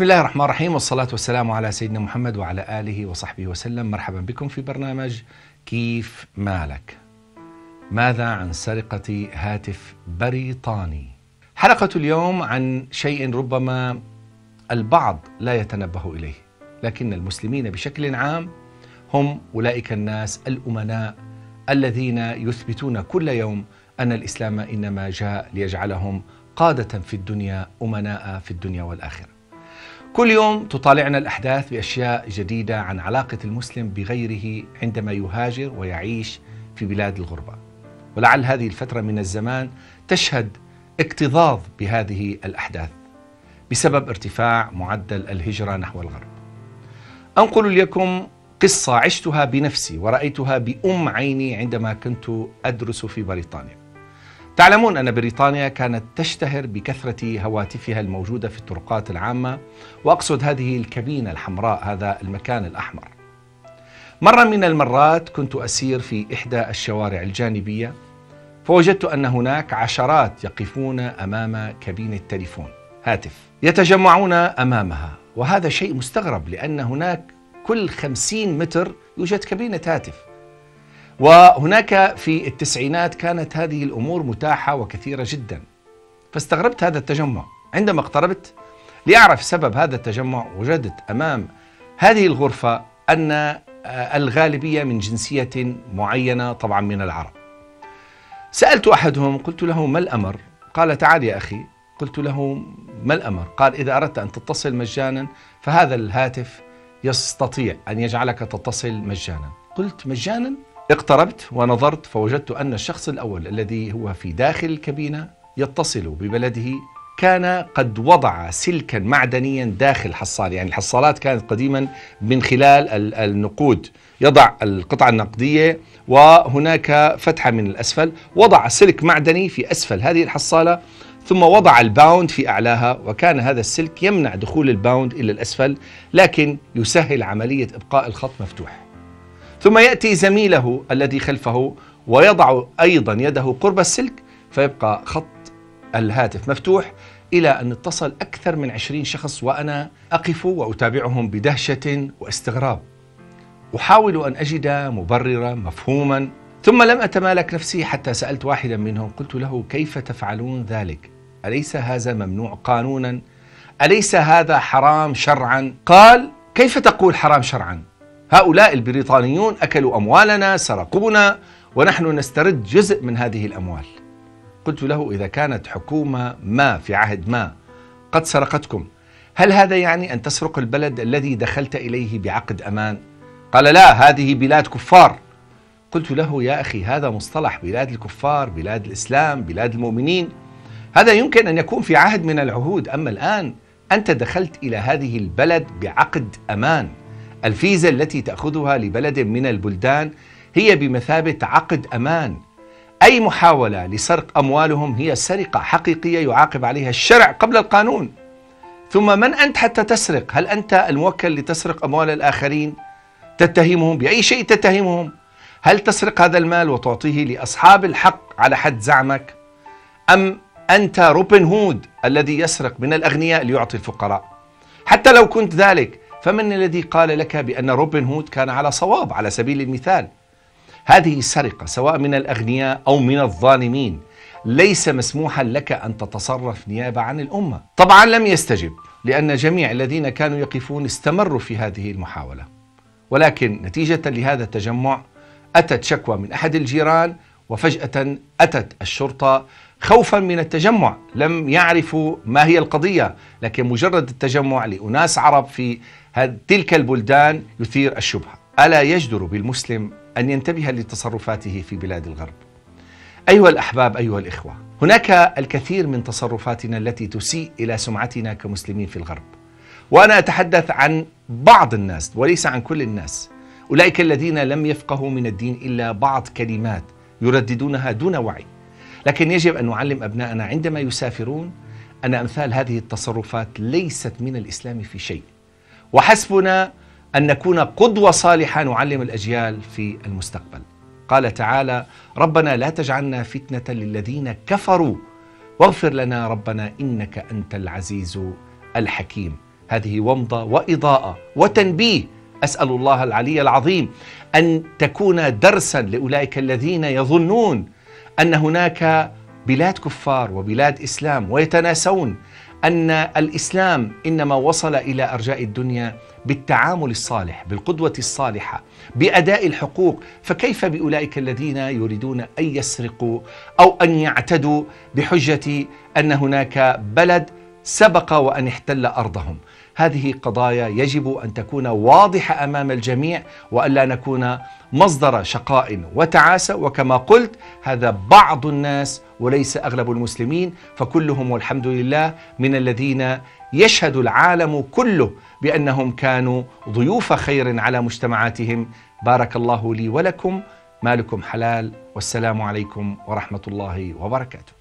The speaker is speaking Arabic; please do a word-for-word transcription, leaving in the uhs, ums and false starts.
بسم الله الرحمن الرحيم، والصلاة والسلام على سيدنا محمد وعلى آله وصحبه وسلم. مرحبا بكم في برنامج كيف مالك. ماذا عن سرقة هاتف بريطاني؟ حلقة اليوم عن شيء ربما البعض لا يتنبه إليه، لكن المسلمين بشكل عام هم أولئك الناس الأمناء الذين يثبتون كل يوم أن الإسلام إنما جاء ليجعلهم قادة في الدنيا، أمناء في الدنيا والآخرة. كل يوم تطالعنا الأحداث بأشياء جديدة عن علاقة المسلم بغيره عندما يهاجر ويعيش في بلاد الغربة، ولعل هذه الفترة من الزمان تشهد اكتظاظ بهذه الأحداث بسبب ارتفاع معدل الهجرة نحو الغرب. أنقل لكم قصة عشتها بنفسي ورأيتها بأم عيني عندما كنت أدرس في بريطانيا. تعلمون أن بريطانيا كانت تشتهر بكثرة هواتفها الموجودة في الطرقات العامة، وأقصد هذه الكابينة الحمراء، هذا المكان الأحمر. مرة من المرات كنت أسير في إحدى الشوارع الجانبية، فوجدت أن هناك عشرات يقفون أمام كابينة تليفون هاتف يتجمعون أمامها، وهذا شيء مستغرب لأن هناك كل خمسين متر يوجد كابينة هاتف. وهناك في التسعينات كانت هذه الأمور متاحة وكثيرة جدا، فاستغربت هذا التجمع. عندما اقتربت لأعرف سبب هذا التجمع، وجدت أمام هذه الغرفة أن الغالبية من جنسية معينة، طبعا من العرب. سألت أحدهم قلت له ما الأمر؟ قال تعال يا أخي. قلت له ما الأمر؟ قال إذا أردت أن تتصل مجانا فهذا الهاتف يستطيع أن يجعلك تتصل مجانا. قلت مجانا؟ اقتربت ونظرت فوجدت أن الشخص الأول الذي هو في داخل الكابينة يتصل ببلده كان قد وضع سلكا معدنيا داخل حصال، يعني الحصالات كانت قديما من خلال النقود، يضع القطعة النقدية وهناك فتحة من الأسفل، وضع سلك معدني في أسفل هذه الحصالة ثم وضع الباوند في أعلاها، وكان هذا السلك يمنع دخول الباوند إلى الأسفل لكن يسهل عملية إبقاء الخط مفتوح. ثم يأتي زميله الذي خلفه ويضع أيضا يده قرب السلك فيبقى خط الهاتف مفتوح، إلى أن اتصل أكثر من عشرين شخص وأنا أقف وأتابعهم بدهشة واستغراب، أحاول أن أجد مبررا مفهوما. ثم لم أتمالك نفسي حتى سألت واحدا منهم قلت له كيف تفعلون ذلك؟ أليس هذا ممنوع قانونا؟ أليس هذا حرام شرعا؟ قال كيف تقول حرام شرعا؟ هؤلاء البريطانيون أكلوا أموالنا، سرقونا، ونحن نسترد جزء من هذه الأموال. قلت له إذا كانت حكومة ما في عهد ما قد سرقتكم، هل هذا يعني أن تسرق البلد الذي دخلت إليه بعقد أمان؟ قال لا، هذه بلاد كفار. قلت له يا أخي هذا مصطلح، بلاد الكفار، بلاد الإسلام، بلاد المؤمنين، هذا يمكن أن يكون في عهد من العهود، أما الآن أنت دخلت إلى هذه البلد بعقد أمان. الفيزا التي تأخذها لبلد من البلدان هي بمثابة عقد أمان، أي محاولة لسرق أموالهم هي سرقة حقيقية يعاقب عليها الشرع قبل القانون. ثم من أنت حتى تسرق؟ هل أنت الموكل لتسرق أموال الآخرين؟ تتهمهم بأي شيء تتهمهم؟ هل تسرق هذا المال وتعطيه لأصحاب الحق على حد زعمك؟ أم أنت روبن هود الذي يسرق من الأغنياء ليعطي الفقراء؟ حتى لو كنت ذلك، فمن الذي قال لك بأن روبن هود كان على صواب؟ على سبيل المثال هذه السرقة سواء من الأغنياء أو من الظالمين ليس مسموحا لك أن تتصرف نيابة عن الأمة. طبعا لم يستجب، لأن جميع الذين كانوا يقفون استمروا في هذه المحاولة، ولكن نتيجة لهذا التجمع أتت شكوى من أحد الجيران، وفجأة أتت الشرطة خوفا من التجمع. لم يعرفوا ما هي القضية، لكن مجرد التجمع لأناس عرب في تلك البلدان يثير الشبهة. ألا يجدر بالمسلم أن ينتبه لتصرفاته في بلاد الغرب؟ أيها الأحباب، أيها الإخوة، هناك الكثير من تصرفاتنا التي تسيء إلى سمعتنا كمسلمين في الغرب، وأنا أتحدث عن بعض الناس وليس عن كل الناس، أولئك الذين لم يفقهوا من الدين إلا بعض كلمات يرددونها دون وعي. لكن يجب أن نعلم أبنائنا عندما يسافرون أن أمثال هذه التصرفات ليست من الإسلام في شيء، وحسبنا أن نكون قدوة صالحة نعلم الأجيال في المستقبل. قال تعالى ربنا لا تجعلنا فتنة للذين كفروا واغفر لنا ربنا إنك أنت العزيز الحكيم. هذه ومضة وإضاءة وتنبيه. أسأل الله العلي العظيم أن تكون درسا لأولئك الذين يظنون أن هناك بلاد كفار وبلاد إسلام ويتناسون أن الإسلام إنما وصل إلى أرجاء الدنيا بالتعامل الصالح، بالقدوة الصالحة، بأداء الحقوق. فكيف بأولئك الذين يريدون أن يسرقوا أو أن يعتدوا بحجة أن هناك بلد سبق وأن احتل أرضهم؟ هذه قضايا يجب أن تكون واضحة أمام الجميع وألا نكون مصدر شقاء وتعاسة. وكما قلت هذا بعض الناس وليس أغلب المسلمين، فكلهم والحمد لله من الذين يشهد العالم كله بأنهم كانوا ضيوف خير على مجتمعاتهم. بارك الله لي ولكم، مالكم حلال، والسلام عليكم ورحمة الله وبركاته.